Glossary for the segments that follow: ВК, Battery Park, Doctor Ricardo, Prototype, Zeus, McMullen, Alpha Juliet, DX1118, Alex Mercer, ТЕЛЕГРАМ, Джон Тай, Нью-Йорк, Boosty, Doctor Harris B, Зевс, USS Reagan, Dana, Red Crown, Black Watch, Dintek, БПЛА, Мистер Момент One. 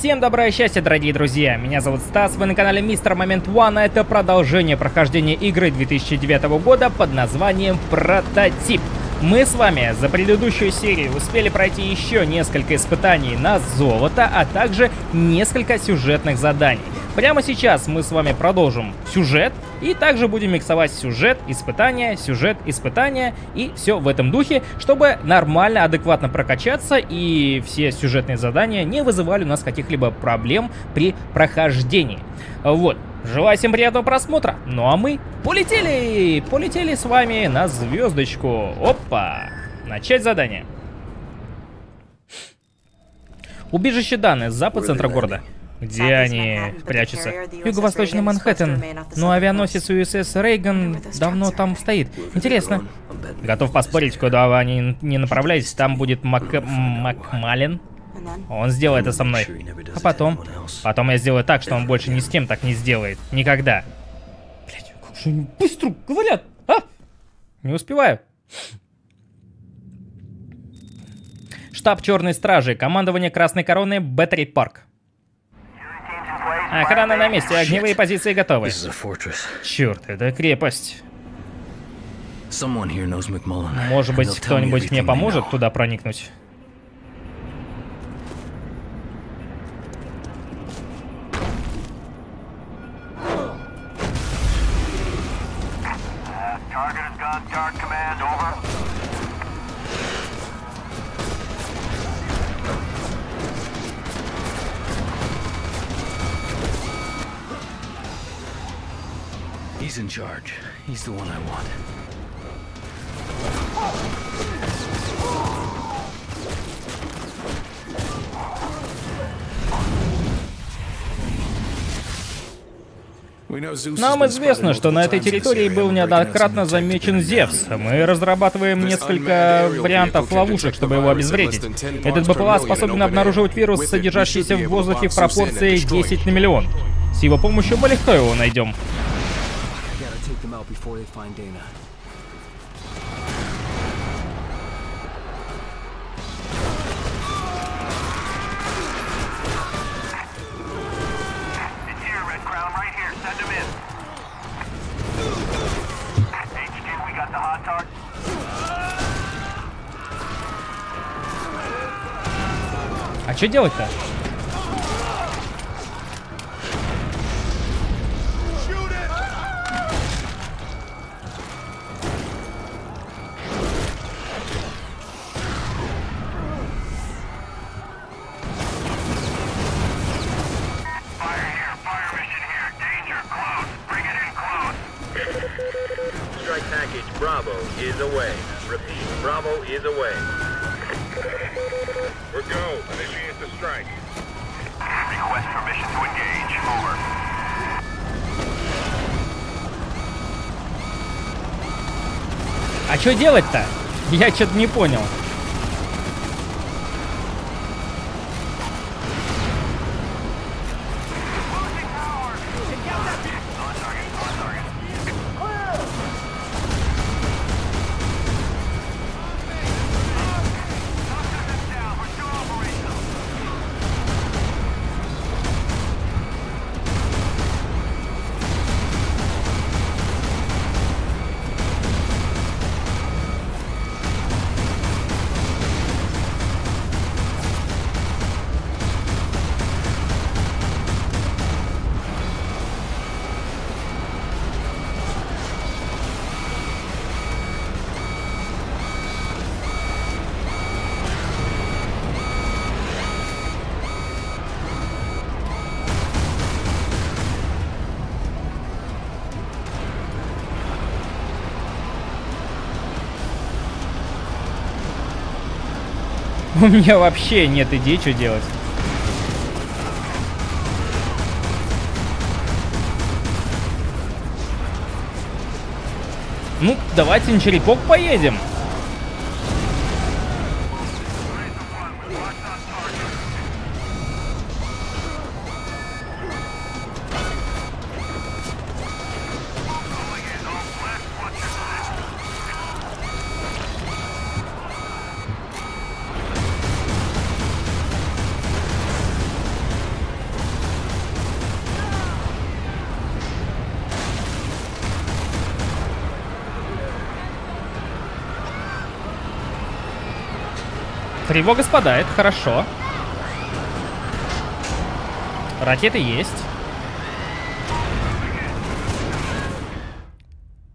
Всем добра и счастья, дорогие друзья! Меня зовут Стас, вы на канале Мистер Момент One, а это продолжение прохождения игры 2009 года под названием Прототип. Мы с вами за предыдущую серию успели пройти еще несколько испытаний на золото, а также несколько сюжетных заданий. Прямо сейчас мы с вами продолжим сюжет и также будем миксовать сюжет, испытания и все в этом духе, чтобы нормально, адекватно прокачаться и все сюжетные задания не вызывали у нас каких-либо проблем при прохождении. Вот. Желаю всем приятного просмотра. Ну а мы полетели! Полетели с вами на звездочку. Опа! Начать задание. Убежище Даны, запад центра города. Где они прячутся? Юго-восточный Манхэттен. Но авианосец USS Reagan давно там стоит. Интересно. Готов поспорить, куда они не направлялись. Там будет МакМаллен. Он сделает это со мной. А потом? Потом я сделаю так, что он больше ни с кем так не сделает. Никогда. Блять, как же они быстро говорят, а? Не успеваю. Штаб Черной Стражи. Командование Красной Короны. Battery Парк. Охрана на месте, огневые позиции готовы. Черт, это крепость. Может быть, кто-нибудь мне поможет туда проникнуть? Нам известно, что на этой территории был неоднократно замечен Зевс. Мы разрабатываем несколько вариантов ловушек, чтобы его обезвредить. Этот БПЛА способен обнаруживать вирус, содержащийся в воздухе в пропорции 10 на миллион. С его помощью мы легко его найдем. Before they find Dana. It's here, Red Crown, right here. Send them in. HQ, we got the hot target. А что делать-то? А что делать-то? Я что-то не понял. У меня вообще нет идей, что делать. Ну, давайте на черепок поедем. Тревога спадает, хорошо. Ракеты есть.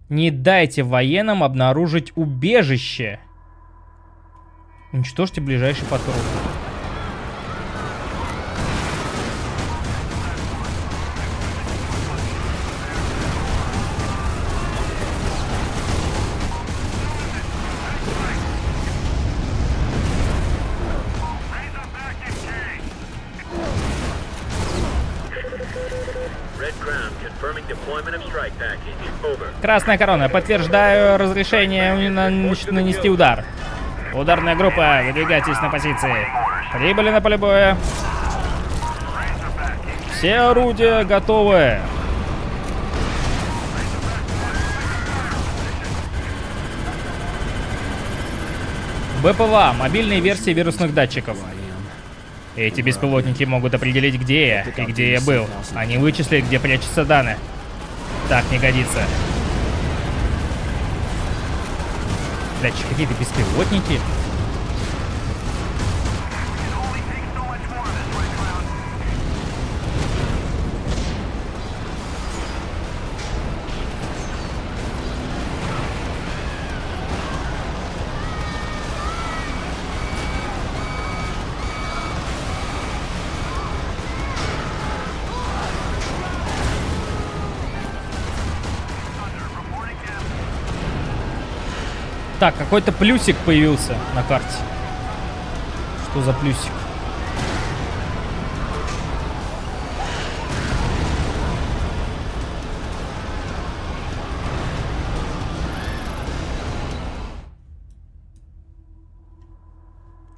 Не дайте военным обнаружить убежище. Уничтожьте ближайший патруль. Красная корона. Подтверждаю разрешение нанести удар. Ударная группа, выдвигайтесь на позиции. Прибыли на поле боя. Все орудия готовы. БПЛА. Мобильные версии вирусных датчиков. Эти беспилотники могут определить, где я и где я был. Они вычислят, где прячется Дана. Так не годится. Блядь, какие-то беспилотники. Так, какой-то плюсик появился на карте. Что за плюсик?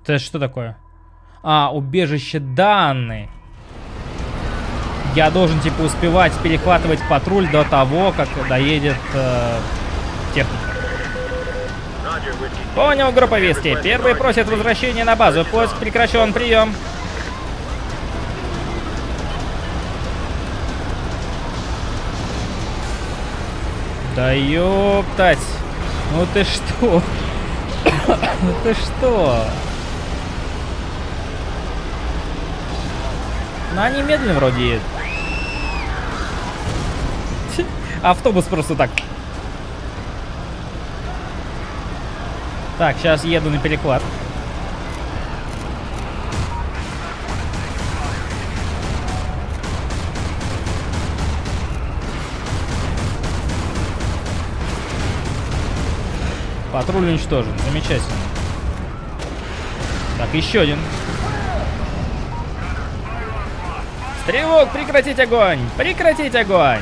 Это что такое? А, убежище Даны. Я должен, типа, успевать перехватывать патруль до того, как доедет техника. Понял, группа Вести. Первый просит возвращения на базу. Поиск прекращен. Прием. Да ёптать. Ну ты что? Ну ты что? Ну они медленно вроде едут. Автобус просто так. Так, сейчас еду на переклад. Патруль уничтожен. Замечательно. Так, еще один. Стрелок, прекратить огонь! Прекратить огонь!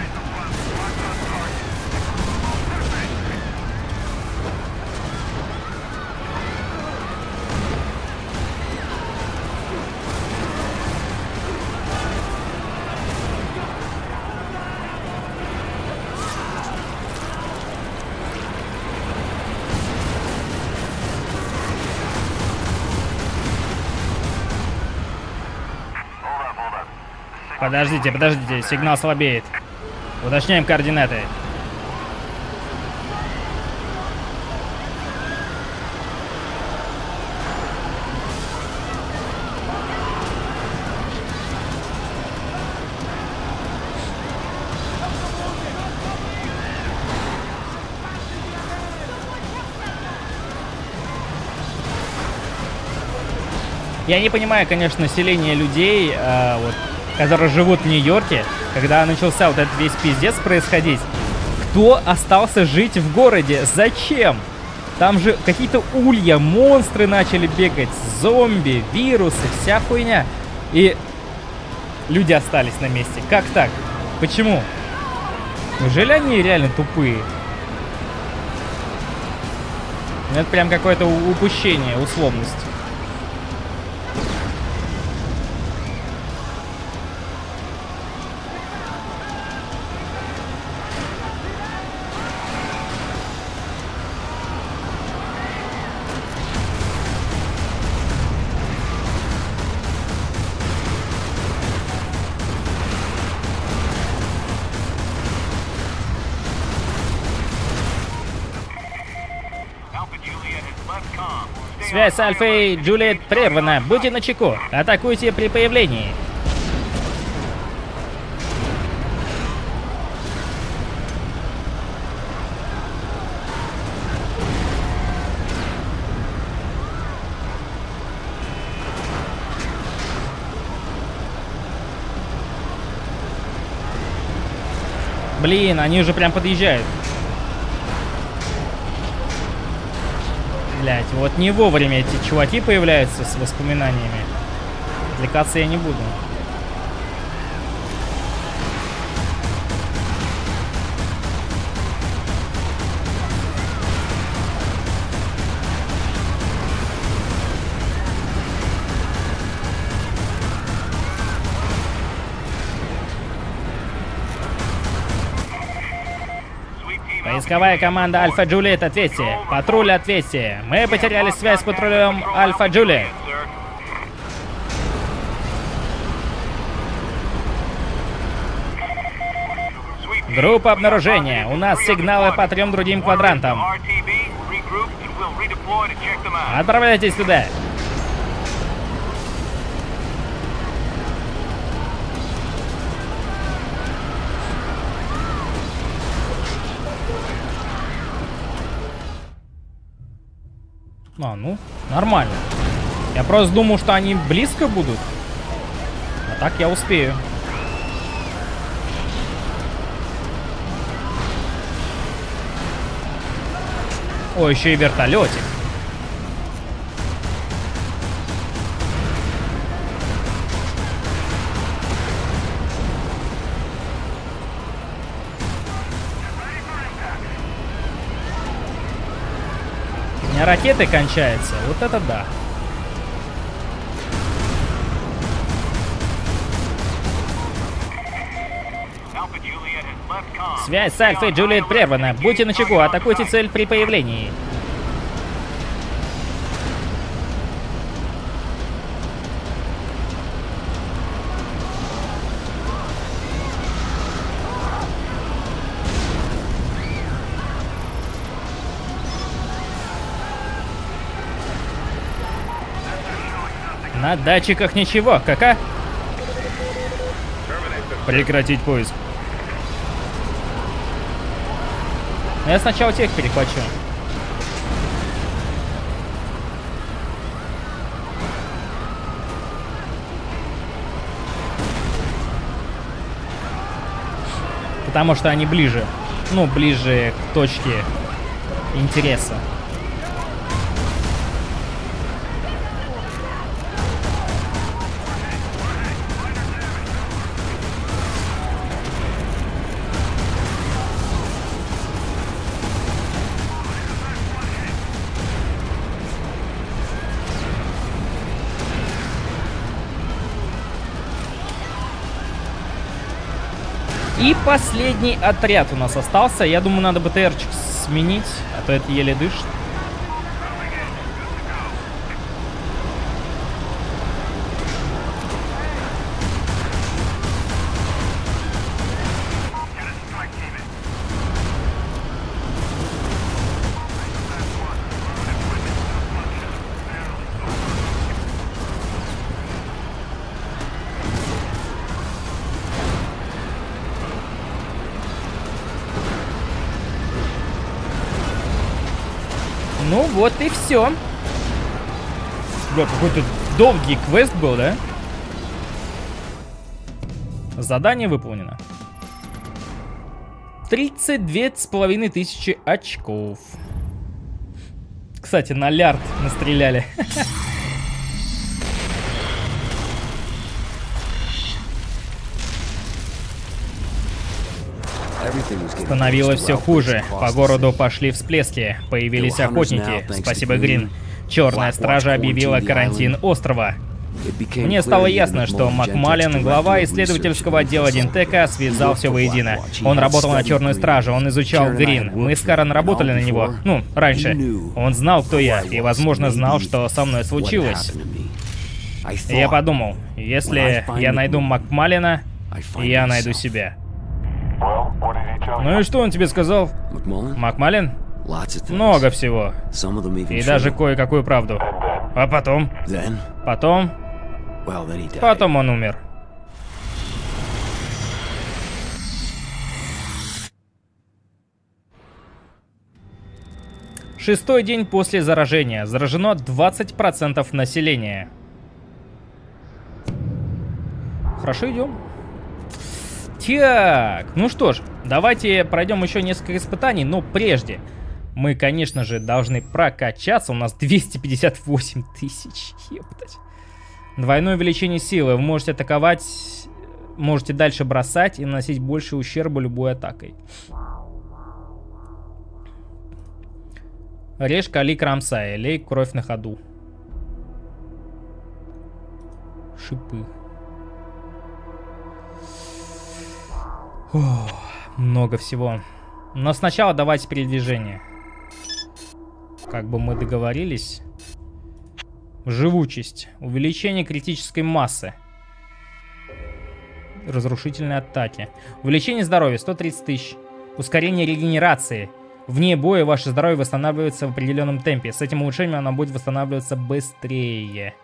Подождите, подождите, сигнал слабеет. Уточняем координаты. Я не понимаю, конечно, селение людей, вот, которые живут в Нью-Йорке, когда начался вот этот весь пиздец происходить, кто остался жить в городе? Зачем? Там же какие-то улья, монстры начали бегать, зомби, вирусы, вся хуйня. И люди остались на месте. Как так? Почему? Неужели они реально тупые? Это прям какое-то упущение, условность. Связь с Альфой Джулиет прервана. Будьте начеку. Атакуйте при появлении. Блин, они уже прям подъезжают. Блять, вот не вовремя эти чуваки появляются с воспоминаниями. Отвлекаться я не буду. Поисковая команда Альфа Джулиет, ответьте. Патруль, ответьте. Мы потеряли связь с патрулем Альфа Джулиет. Группа обнаружения. У нас сигналы по 3 другим квадрантам. Отправляйтесь туда. А, ну, нормально. Я просто думал, что они близко будут. А так я успею. О, еще и вертолетик. У меня ракеты кончаются, вот это да. Связь с Альфой Джулиет прервана. Будьте начеку, атакуйте цель при появлении. На датчиках ничего, кака? Прекратить поиск. Я сначала тех перехвачу. Потому что они ближе. Ну, ближе к точке интереса. И последний отряд у нас остался. Я думаю, надо БТРчик сменить, а то это еле дышит. Вот и все. Бля, какой-то долгий квест был, да? Задание выполнено. 32 500 очков. Кстати, на лярд настреляли. Становилось все хуже. По городу пошли всплески. Появились охотники. Спасибо, Green. Черная стража объявила карантин острова. Мне стало ясно, что McMullen, глава исследовательского отдела Dintek, связал все воедино. Он работал на черную стражу, он изучал Green. Мы с Karen работали на него. Ну, раньше. Он знал, кто я, и, возможно, знал, что со мной случилось. Я подумал, если я найду McMullen, я найду себя. Ну и что он тебе сказал? McMullen? Много всего. И даже кое-какую правду. А потом? Потом он умер. Шестой день после заражения. Заражено 20% населения. Хорошо, идем. Так, ну что ж, давайте пройдем еще несколько испытаний, но прежде мы, конечно же, должны прокачаться. У нас 258 тысяч. Ебать. Двойное увеличение силы. Вы можете атаковать, можете дальше бросать и наносить больше ущерба любой атакой. Режь, кали, кромсай, лей кровь на ходу. Шипы. О, много всего. Но сначала давайте передвижение. Как бы мы договорились. Живучесть. Увеличение критической массы. Разрушительные атаки. Увеличение здоровья 130 тысяч. Ускорение регенерации. Вне боя ваше здоровье восстанавливается в определенном темпе. С этим улучшением оно будет восстанавливаться быстрее.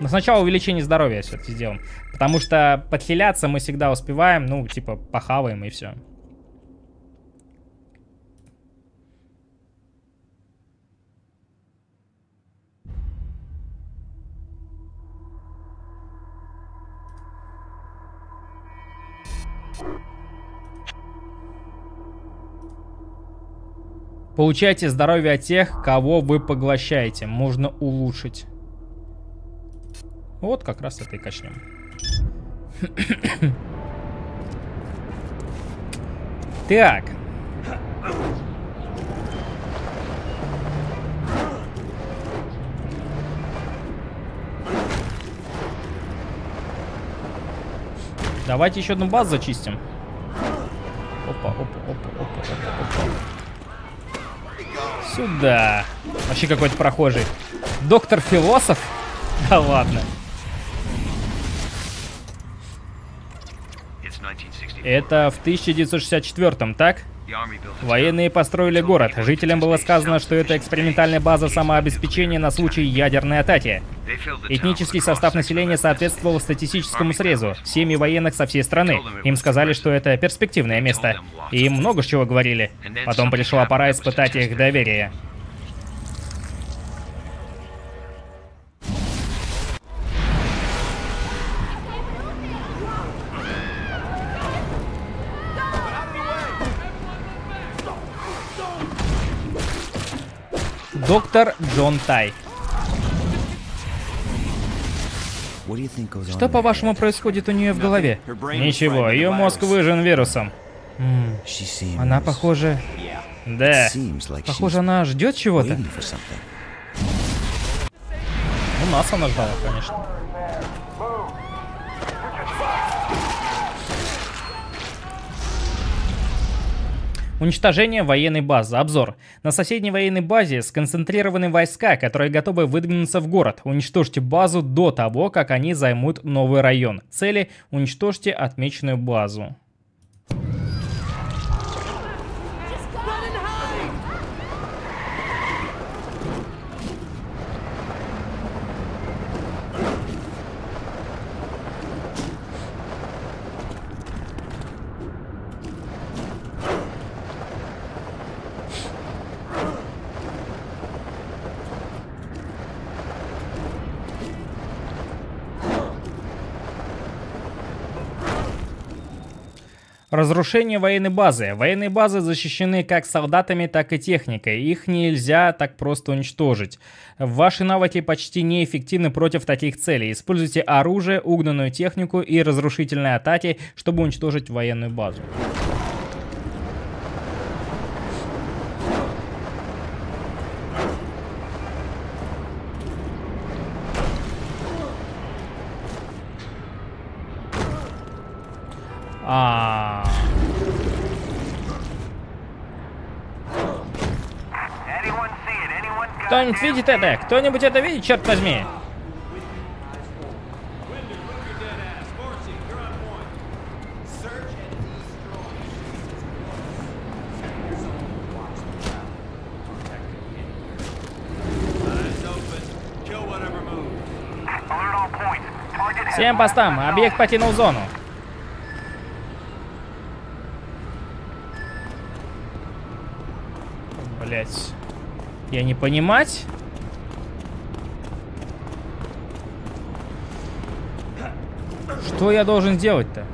Но сначала увеличение здоровья все-таки сделаем. Потому что подхиляться мы всегда успеваем. Ну, типа, похаваем и все. Получайте здоровье от тех, кого вы поглощаете. Можно улучшить. Вот как раз это и качнем. Так. Давайте еще одну базу зачистим. Опа, опа, опа, опа, опа, опа. Сюда. Вообще какой-то прохожий. Доктор Философ? Да ладно. Это в 1964-м, так? Военные построили город. Жителям было сказано, что это экспериментальная база самообеспечения на случай ядерной атаки. Этнический состав населения соответствовал статистическому срезу. Семьи военных со всей страны. Им сказали, что это перспективное место. И им много чего говорили. Потом пришла пора испытать их доверие. Доктор Джон Тай. Что, по-вашему, происходит у нее в голове? Ничего, ее мозг выжжен вирусом. Она, похоже... Да. Похоже, она ждет чего-то. У нас она ждала, конечно. Уничтожение военной базы. Обзор. На соседней военной базе сконцентрированы войска, которые готовы выдвинуться в город. Уничтожьте базу до того, как они займут новый район. Цели – уничтожьте отмеченную базу. Разрушение военной базы. Военные базы защищены как солдатами, так и техникой. Их нельзя так просто уничтожить. Ваши навыки почти неэффективны против таких целей. Используйте оружие, угнанную технику и разрушительные атаки, чтобы уничтожить военную базу. Кто-нибудь видит это? Кто-нибудь это видит, черт возьми? Всем постам, объект покинул зону. Блять. Я не понимать. Что я должен сделать-то?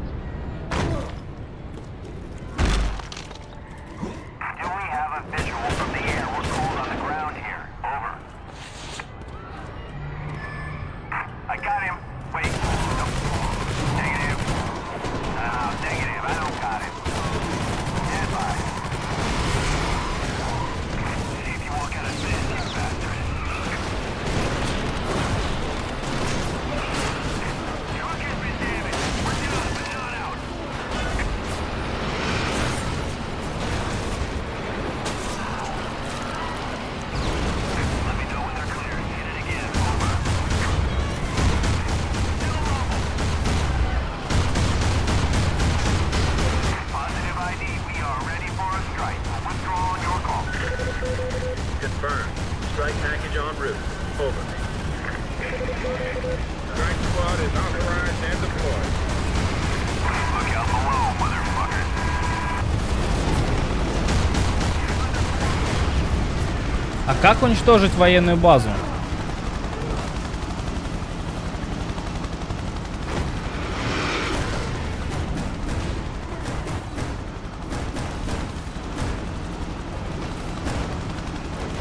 Как уничтожить военную базу?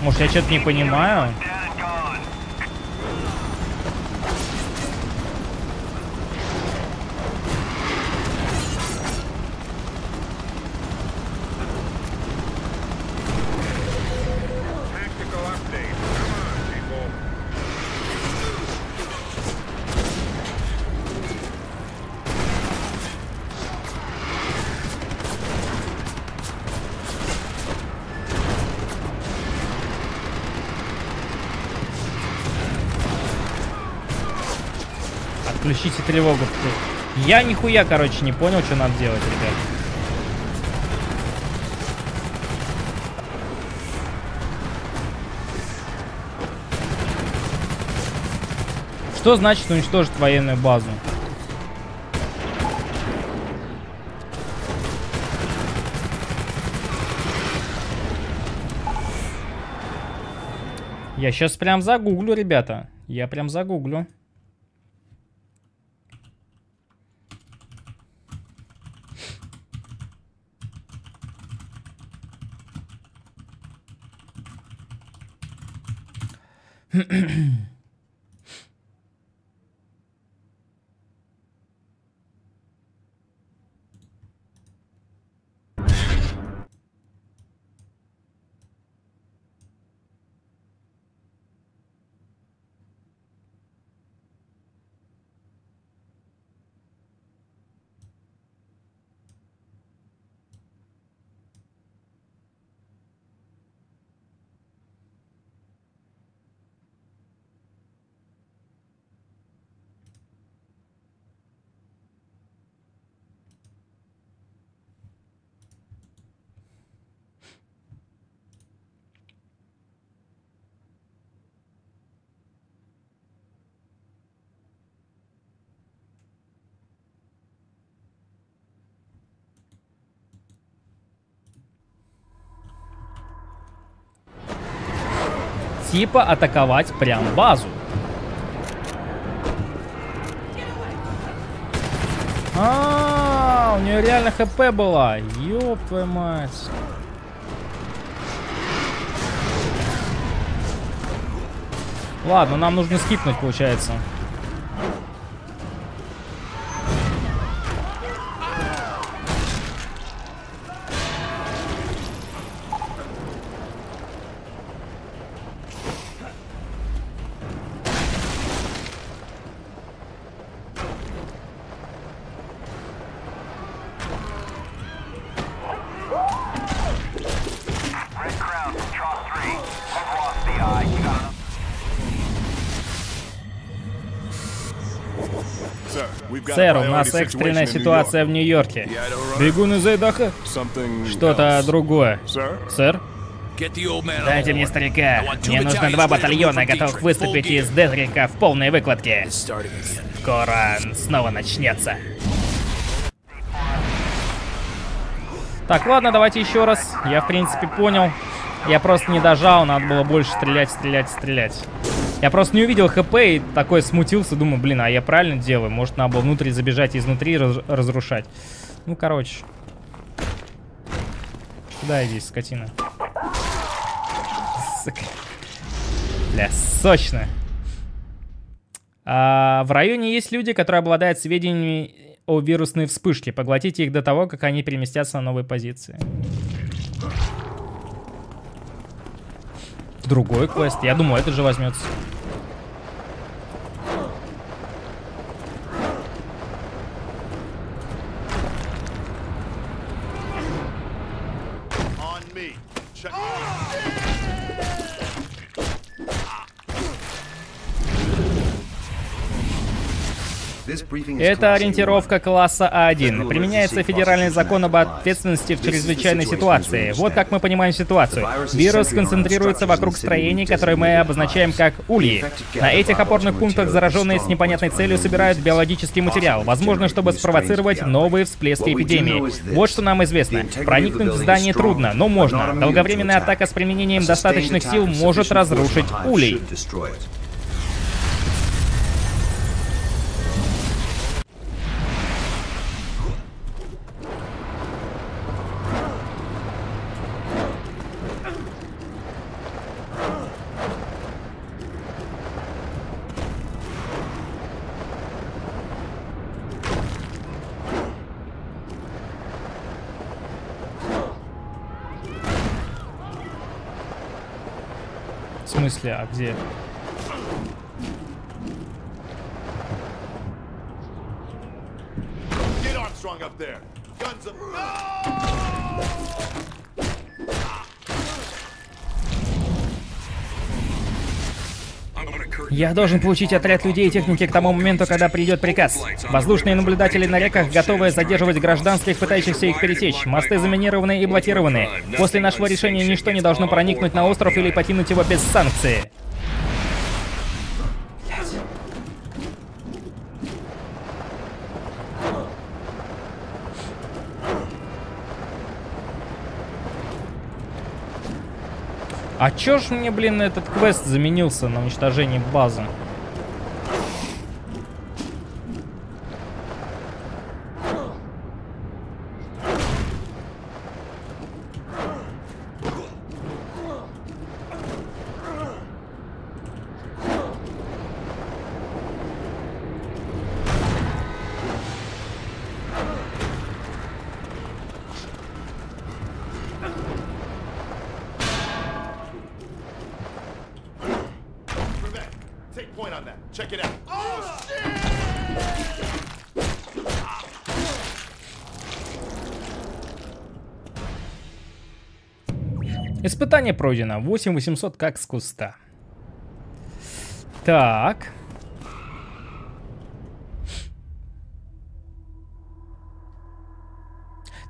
Может, я что-то не понимаю? Включите тревогу. Я нихуя, короче, не понял, что надо делать, ребят. Что значит уничтожить военную базу? Я сейчас прям загуглю, ребята. Я прям загуглю. Типа атаковать прям базу. А, у нее реально ХП была. Ёб твою мать. Ладно, нам нужно скипнуть, получается. Сэр, у нас экстренная ситуация в Нью-Йорке. Бегун из Айдахо? Что-то другое. Сэр? Дайте мне старика. Мне нужно 2 батальона, готовых выступить из Дезрика в полной выкладке. скоро снова начнется. Так, ладно, давайте еще раз. Я, в принципе, понял. Я просто не дожал, надо было больше стрелять. Я просто не увидел ХП и такой смутился, думаю, блин, а я правильно делаю? Может, надо было внутрь забежать и изнутри разрушать. Ну, короче. Куда я здесь, скотина? Сука. Бля, сочно. В районе есть люди, которые обладают сведениями о вирусной вспышке. Поглотите их до того, как они переместятся на новые позиции. Другой квест. Я думаю, это же возьмется. Это ориентировка класса А1. Применяется федеральный закон об ответственности в чрезвычайной ситуации. Вот как мы понимаем ситуацию. Вирус концентрируется вокруг строений, которые мы обозначаем как ульи. На этих опорных пунктах зараженные с непонятной целью собирают биологический материал, возможно, чтобы спровоцировать новые всплески эпидемии. Вот что нам известно. Проникнуть в здание трудно, но можно. Долговременная атака с применением достаточных сил может разрушить улей. В смысле, а где? Я должен получить отряд людей и техники к тому моменту, когда придет приказ. Воздушные наблюдатели на реках готовы задерживать гражданских, пытающихся их пересечь. Мосты заминированы и блокированы. После нашего решения ничто не должно проникнуть на остров или покинуть его без санкции. А чё ж мне, блин, этот квест заменился на уничтожение базы? Испытание пройдено. 8800 как с куста. Так.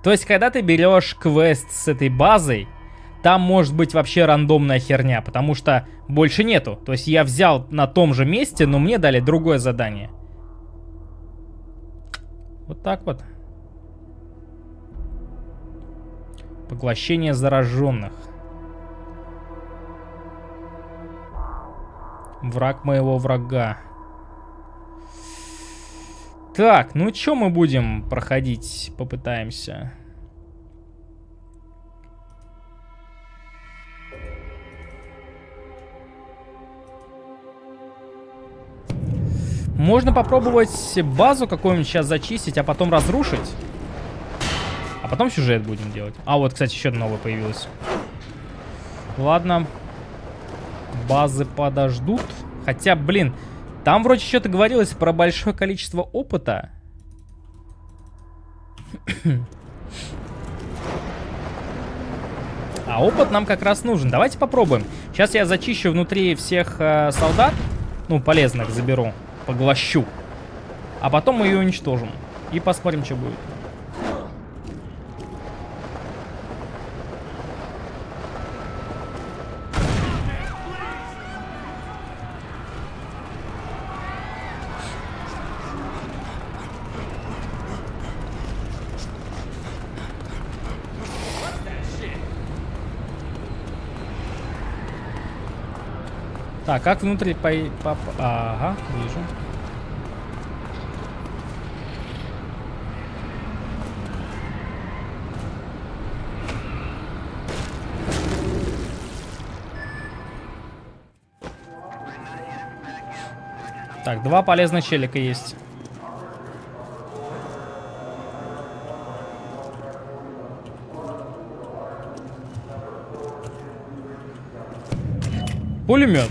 То есть, когда ты берешь квест с этой базой, там может быть вообще рандомная херня, потому что больше нету. То есть я взял на том же месте, но мне дали другое задание. Вот так вот. Поглощение зараженных. Враг моего врага. Так, ну что мы будем проходить? Попытаемся. Можно попробовать базу какую-нибудь сейчас зачистить, а потом разрушить. А потом сюжет будем делать. А вот, кстати, еще новое появилось. Ладно. Базы подождут. Хотя, блин, там вроде что-то говорилось про большое количество опыта. А опыт нам как раз нужен. Давайте попробуем. Сейчас я зачищу внутри всех солдат. Ну, полезных заберу. Поглощу. А потом мы ее уничтожим. И посмотрим, что будет. Так, как внутрь Ага, вижу. Так, два полезных челика есть. Пулемет.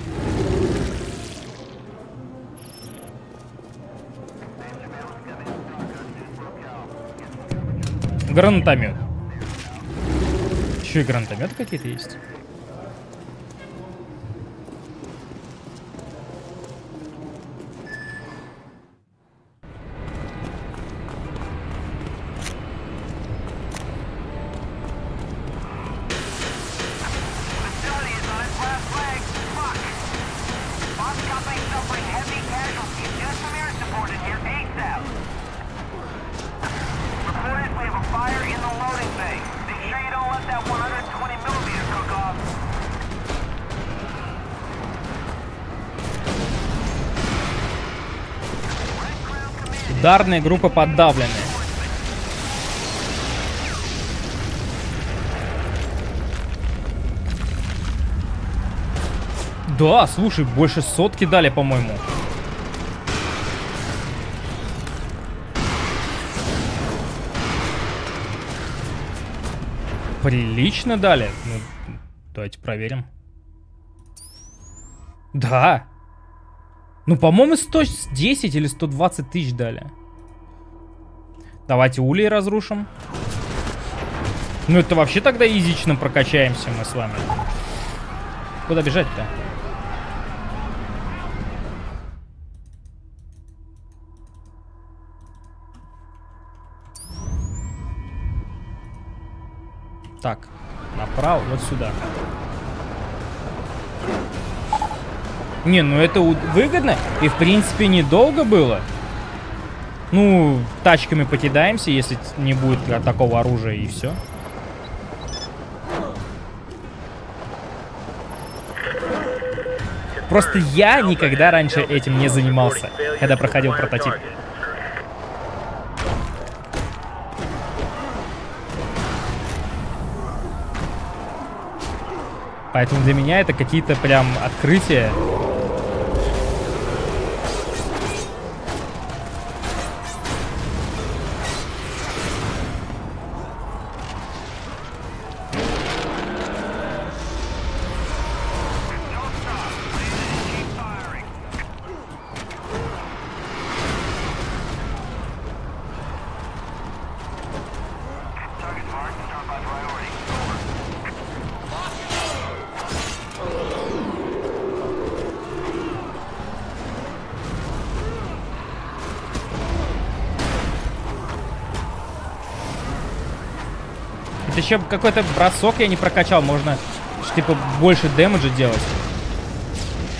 Гранатомет. Еще и гранатометы какие-то есть. Ударная группа подавленная. Да, слушай, больше сотки дали, по-моему. Прилично дали. Ну, давайте проверим. Да. Ну, по-моему, 110 или 120 тысяч дали. Давайте улей разрушим. Ну, это вообще тогда изично прокачаемся мы с вами. Куда бежать-то? Так, направо, вот сюда. Не, ну это выгодно. И, в принципе, недолго было. Ну, тачками покидаемся, если не будет такого оружия, и все. Просто я никогда раньше этим не занимался, когда проходил прототип. Поэтому для меня это какие-то прям открытия. Еще какой-то бросок я не прокачал. Можно, типа, больше демеджа делать.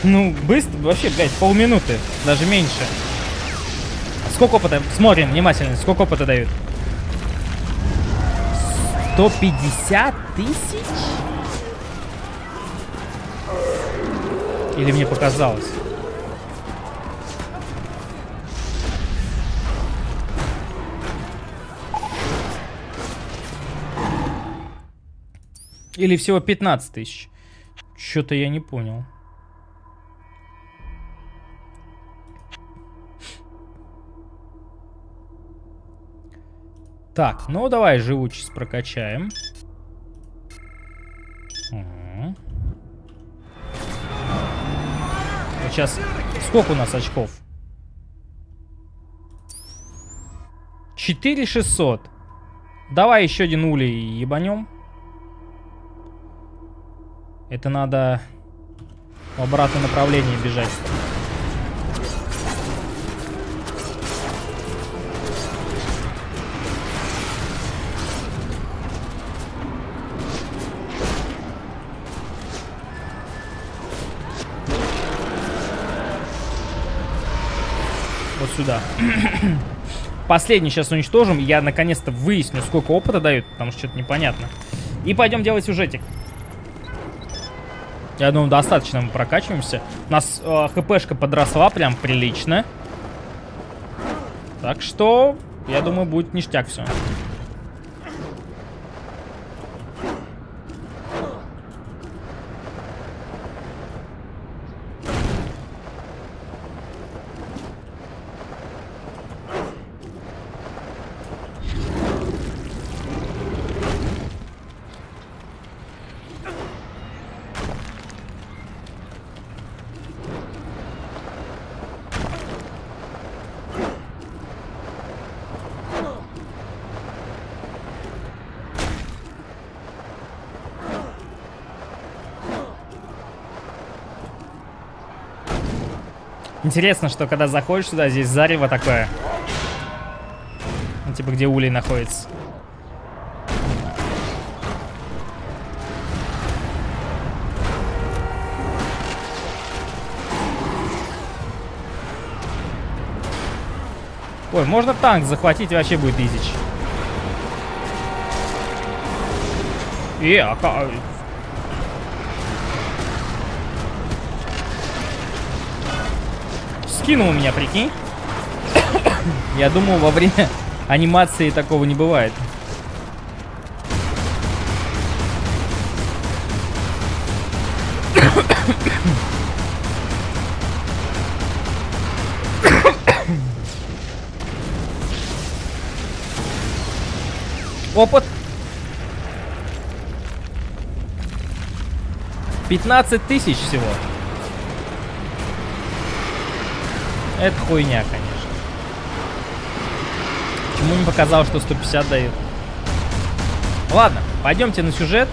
Ну, быстро. Вообще, блядь, полминуты. Даже меньше. Сколько опыта? Смотрим внимательно. Сколько опыта дают? 150 тысяч? Или мне показалось? Или всего 15 тысяч. Что-то я не понял. Так, ну давай живучесть прокачаем. Угу. Вот сейчас сколько у нас очков? 4600. Давай еще один улей ебанем. Это надо в обратном направлении бежать. Вот сюда. Последний сейчас уничтожим. Я наконец-то выясню, сколько опыта дают, потому что что-то непонятно. И пойдем делать сюжетик. Я думаю, достаточно мы прокачиваемся. У нас хпшка подросла прям прилично. Так что, я думаю, будет ништяк все. Интересно, что когда заходишь сюда, здесь зарево такое. Ну, типа, где улей находится. Ой, можно танк захватить, и вообще будет изич. А как... Кинул меня, прикинь. Я думал, во время анимации такого не бывает. Опыт. 15 тысяч всего. Это хуйня, конечно. Почему не показал, что 150 дают? Ладно, пойдемте на сюжет.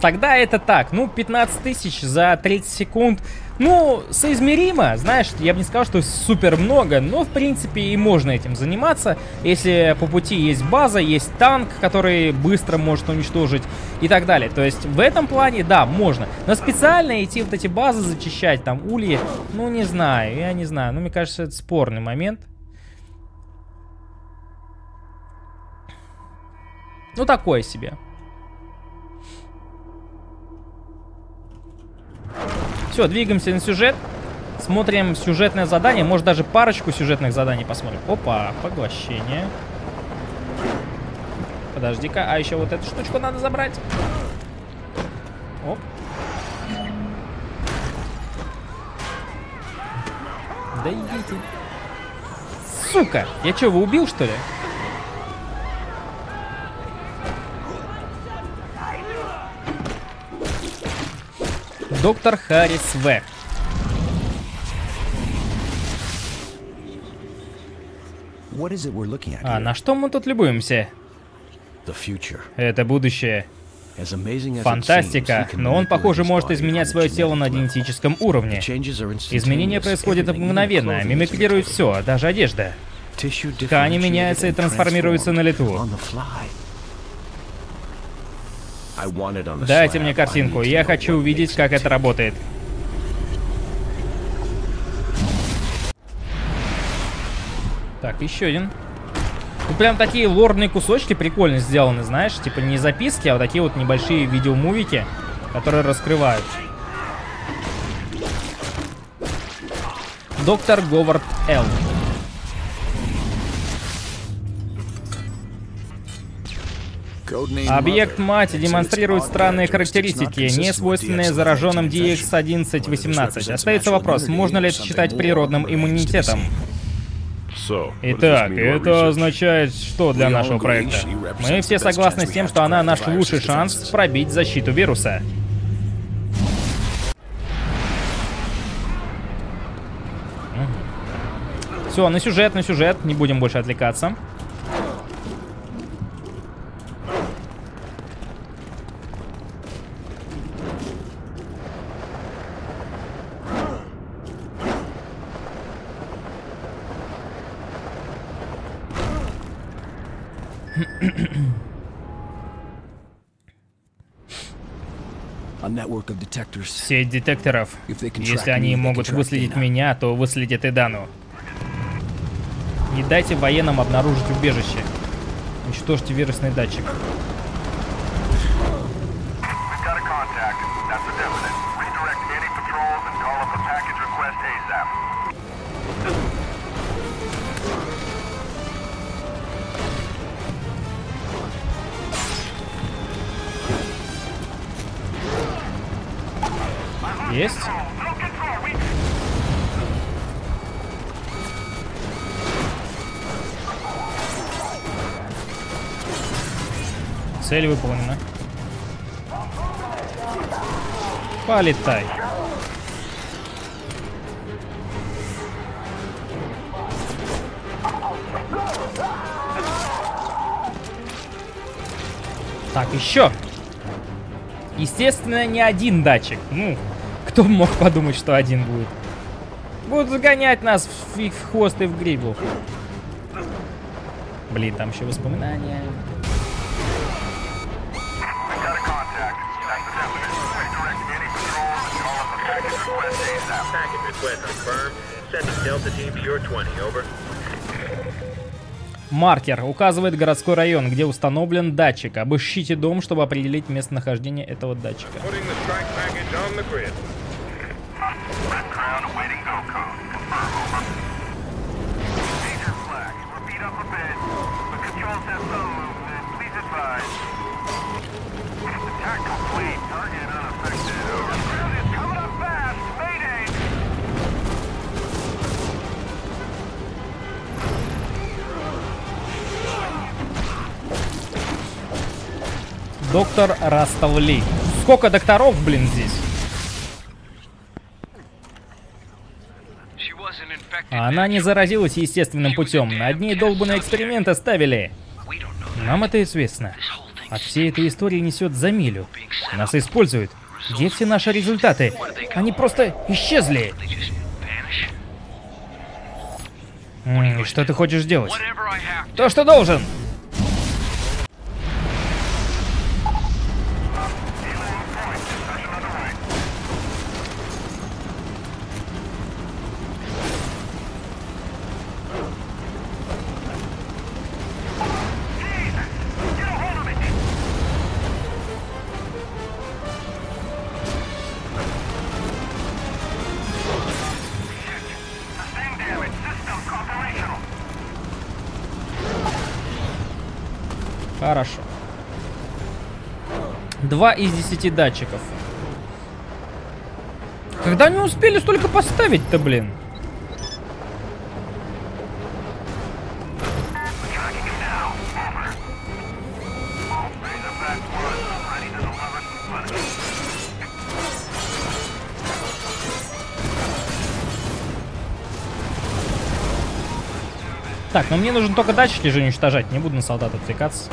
Тогда это так. Ну, 15 тысяч за 30 секунд. Ну, соизмеримо, знаешь, я бы не сказал, что супер много, но, в принципе, и можно этим заниматься. Если по пути есть база, есть танк, который быстро может уничтожить и так далее. То есть, в этом плане, да, можно. Но специально идти вот эти базы зачищать, там, ульи, ну, не знаю, я не знаю. Ну, мне кажется, это спорный момент. Ну, такое себе. Все, двигаемся на сюжет. Смотрим сюжетное задание. Может, даже парочку сюжетных заданий посмотрим. Опа, поглощение. Подожди-ка. А еще вот эту штучку надо забрать. Оп. Да идите. Сука! Я что, его убил, что ли? Доктор Харрис В. А на что мы тут любуемся? Это будущее. Фантастика, но он, похоже, может изменять свое тело на генетическом уровне. Изменения происходят мгновенно, мимикрирует все, даже одежда. Ткани меняются и трансформируются на лету. Дайте мне картинку. Я хочу увидеть, как это работает. Так, еще один. Ну, прям такие лорные кусочки прикольно сделаны, знаешь. Типа не записки, а вот такие вот небольшие видеомувики, которые раскрывают. Доктор Ховард Л. Объект мать демонстрирует странные характеристики, не свойственные зараженным DX1118. Остается вопрос, можно ли это считать природным иммунитетом? Итак, это означает, что для нашего проекта? Мы все согласны с тем, что она наш лучший шанс пробить защиту вируса. Все, на сюжет, не будем больше отвлекаться. Сеть детекторов. Если они могут выследить меня, то выследят и Дану. Не дайте военным обнаружить убежище. Уничтожьте вирусный датчик. Есть? Цель выполнена. Полетай. Так, еще. Естественно, не один датчик. Ну, кто мог подумать, что один будет. Будут загонять нас в хвост и в гриву. Блин, там еще воспоминания. Маркер указывает городской район, где установлен датчик. Обыщите дом, чтобы определить местонахождение этого датчика. Доктор Расtovli. Сколько докторов, блин, здесь? Она не заразилась естественным путем. Над ней долбанные эксперименты ставили. Нам это известно. От всей этой истории несет за милю. Нас используют. Где все наши результаты? Они просто исчезли. Что ты хочешь делать? То, что должен. Хорошо. 2 из 10 датчиков. Когда они успели столько поставить-то, блин? Так, но мне нужно только датчики же уничтожать. Не буду на солдат отвлекаться.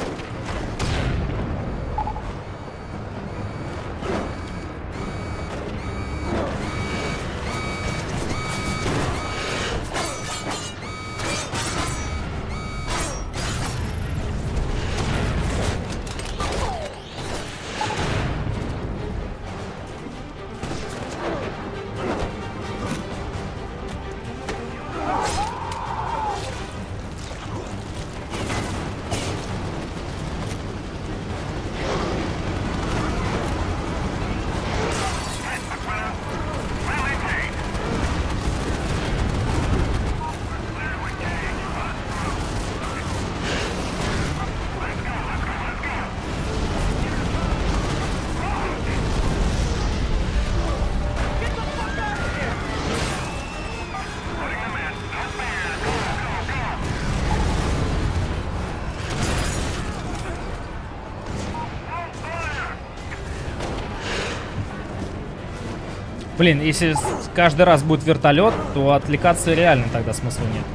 Блин, если каждый раз будет вертолет, то отвлекаться реально тогда смысла нет.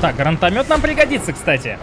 Так, гранатомет нам пригодится, кстати.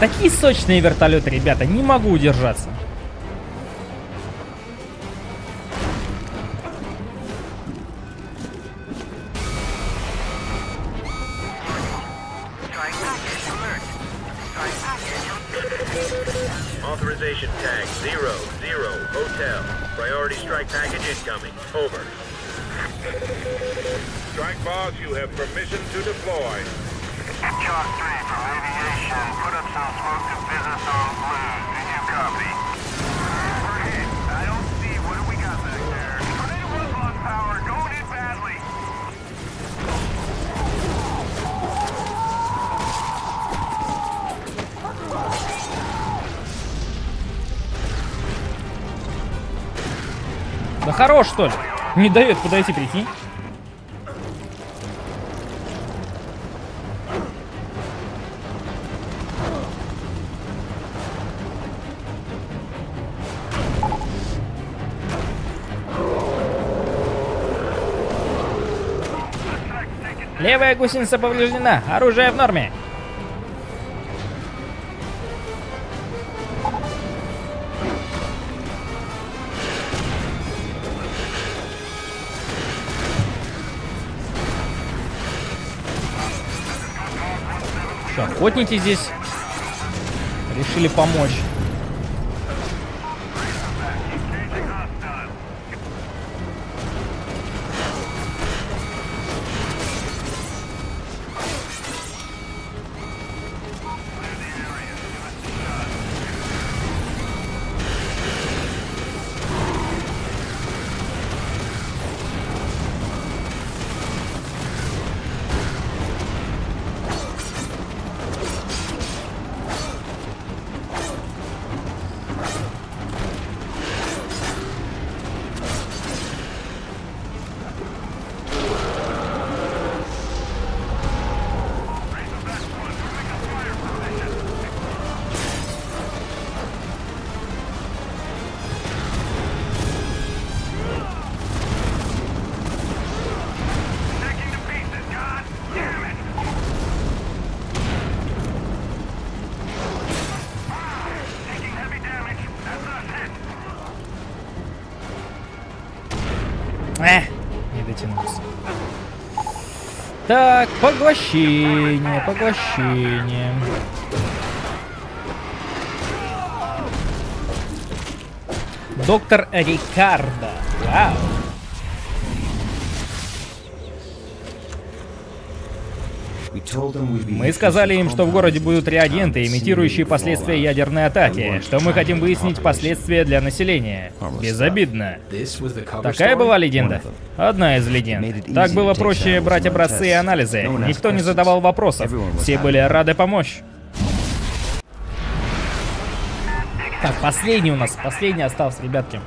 Такие сочные вертолеты, ребята, не могу удержаться. Да хорош, что ли? Не дает подойти, прикинь. Левая гусеница повреждена. Оружие в норме. Все, охотники здесь решили помочь. Так, поглощение, поглощение. Доктор Рикардо. Вау. Мы сказали им, что в городе будут реагенты, имитирующие последствия ядерной атаки, что мы хотим выяснить последствия для населения. Безобидно. Такая была легенда. Одна из легенд. Так было проще брать образцы и анализы. Никто не задавал вопросов. Все были рады помочь. Так, последний у нас. Последний остался, ребятки.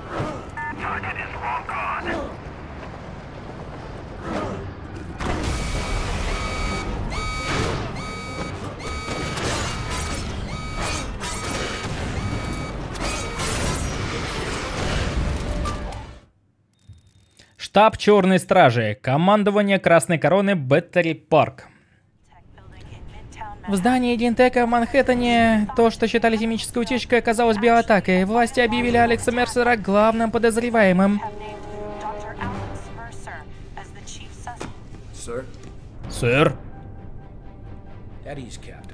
Штаб Черной Стражи. Командование Красной Короны. Battery Park. В здании Динтека в Манхэттене то, что считали химической утечкой, оказалось биоатакой. Власти объявили Алекса Мерсера главным подозреваемым. Сэр?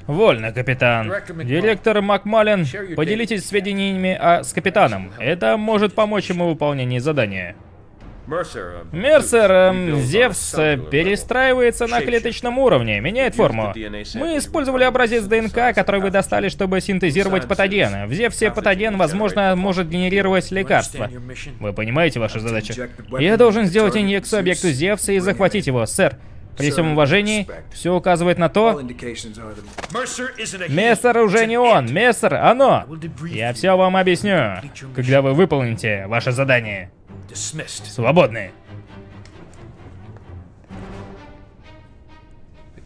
Вольно, капитан. Директор МакМаллен, поделитесь сведениями с капитаном. Это может помочь ему в выполнении задания. Мерсер, Зевс перестраивается на клеточном уровне, меняет форму. Мы использовали образец ДНК, который вы достали, чтобы синтезировать патоген. В Зевсе патоген, возможно, может генерировать лекарство. Вы понимаете вашу задачу? Я должен сделать инъекцию объекту Зевса и захватить его, сэр. При всем уважении, все указывает на то... Мессер уже не он, Мессер оно! Я все вам объясню, когда вы выполните ваше задание. Свободны.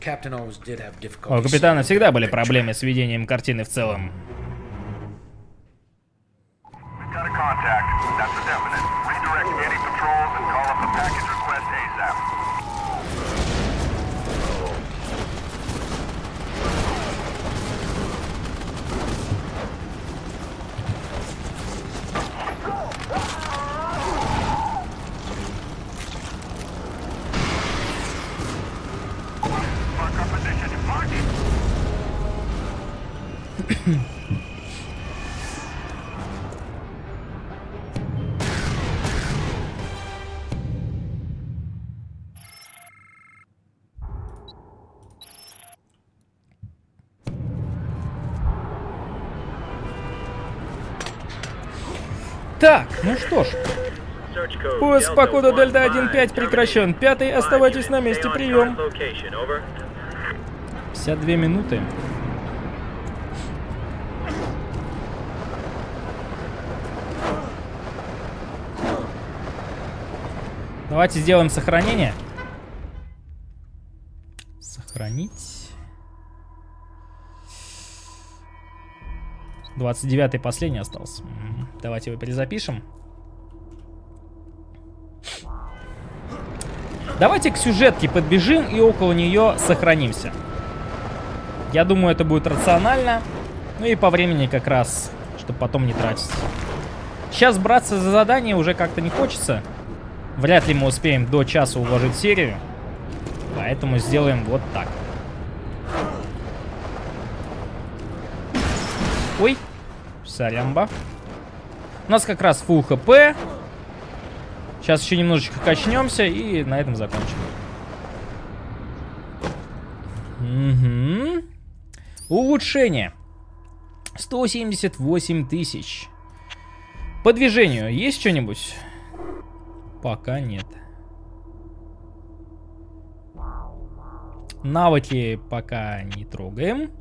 У капитана всегда были проблемы с видением картины в целом. Так, ну что ж. Поиск по коду Дельта-1.5 прекращен. Пятый, оставайтесь на месте, прием. 52 минуты. Давайте сделаем сохранение. Сохранить. 29-й последний остался. Давайте его перезапишем. Давайте к сюжетке подбежим и около нее сохранимся. Я думаю, это будет рационально. Ну и по времени как раз, чтобы потом не тратить. Сейчас браться за задание уже как-то не хочется. Вряд ли мы успеем до часа уложить серию. Поэтому сделаем вот так. Ой, сорямба. У нас как раз фул хп. Сейчас еще немножечко качнемся и на этом закончим. Угу. Улучшение. 178 тысяч. По движению есть что-нибудь? Пока нет. Навыки пока не трогаем.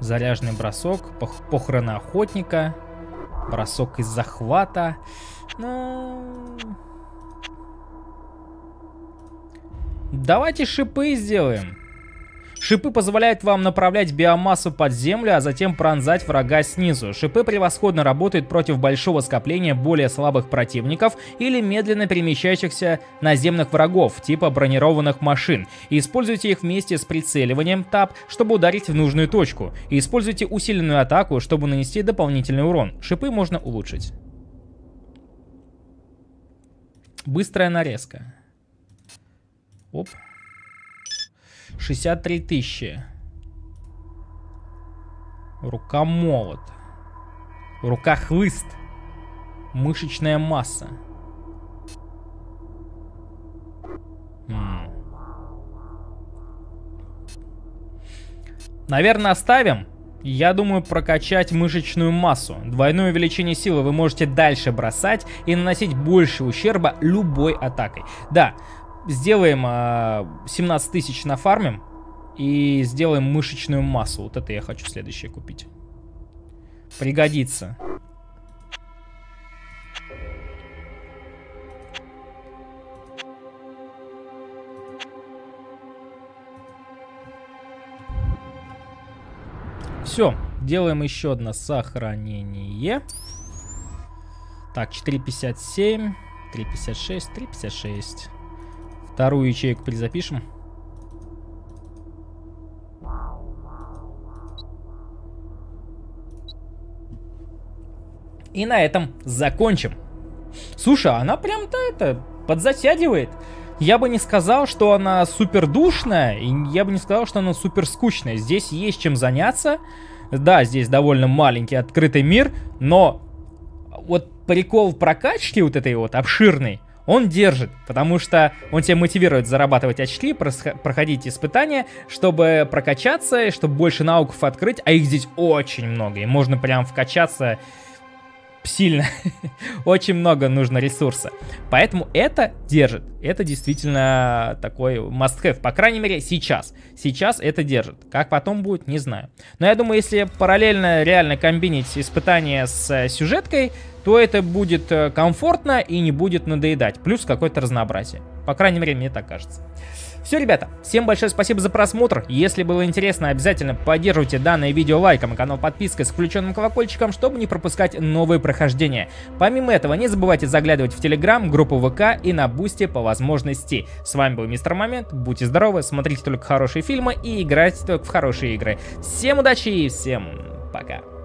Заряженный бросок, похорона охотника, бросок из захвата. Ну... Давайте шипы сделаем. Шипы позволяют вам направлять биомассу под землю, а затем пронзать врага снизу. Шипы превосходно работают против большого скопления более слабых противников или медленно перемещающихся наземных врагов, типа бронированных машин. Используйте их вместе с прицеливанием ТАП, чтобы ударить в нужную точку. И используйте усиленную атаку, чтобы нанести дополнительный урон. Шипы можно улучшить. Быстрая нарезка. Оп. 63 тысячи. Рукомолот. Рукохлыст. Мышечная масса. Наверное, оставим. Я думаю, прокачать мышечную массу. Двойное увеличение силы вы можете дальше бросать и наносить больше ущерба любой атакой. Да. Сделаем 17 тысяч нафармим и сделаем мышечную массу. Вот это я хочу следующее купить. Пригодится. Все, делаем еще одно сохранение. Так, 4,57, 3,56, 3,56. Вторую ячейку перезапишем. И на этом закончим. Слушай, она прям-то это подзатягивает. Я бы не сказал, что она супер душная, и я бы не сказал, что она супер скучная. Здесь есть чем заняться. Да, здесь довольно маленький открытый мир, но вот прикол прокачки вот этой вот обширной, он держит, потому что он тебя мотивирует зарабатывать очки, проходить испытания, чтобы прокачаться, и чтобы больше науков открыть, а их здесь очень много, и можно прям вкачаться сильно. Очень много нужно ресурса. Поэтому это держит. Это действительно такой must-have. По крайней мере, сейчас. Сейчас это держит. Как потом будет, не знаю. Но я думаю, если параллельно реально комбинить испытания с сюжеткой, то это будет комфортно и не будет надоедать. Плюс какое-то разнообразие. По крайней мере, мне так кажется. Все, ребята, всем большое спасибо за просмотр. Если было интересно, обязательно поддерживайте данное видео лайком, канал подпиской с включенным колокольчиком, чтобы не пропускать новые прохождения. Помимо этого, не забывайте заглядывать в Telegram, группу ВК и на Boosty по возможности. С вами был Мистер Момент, будьте здоровы, смотрите только хорошие фильмы и играйте только в хорошие игры. Всем удачи и всем пока.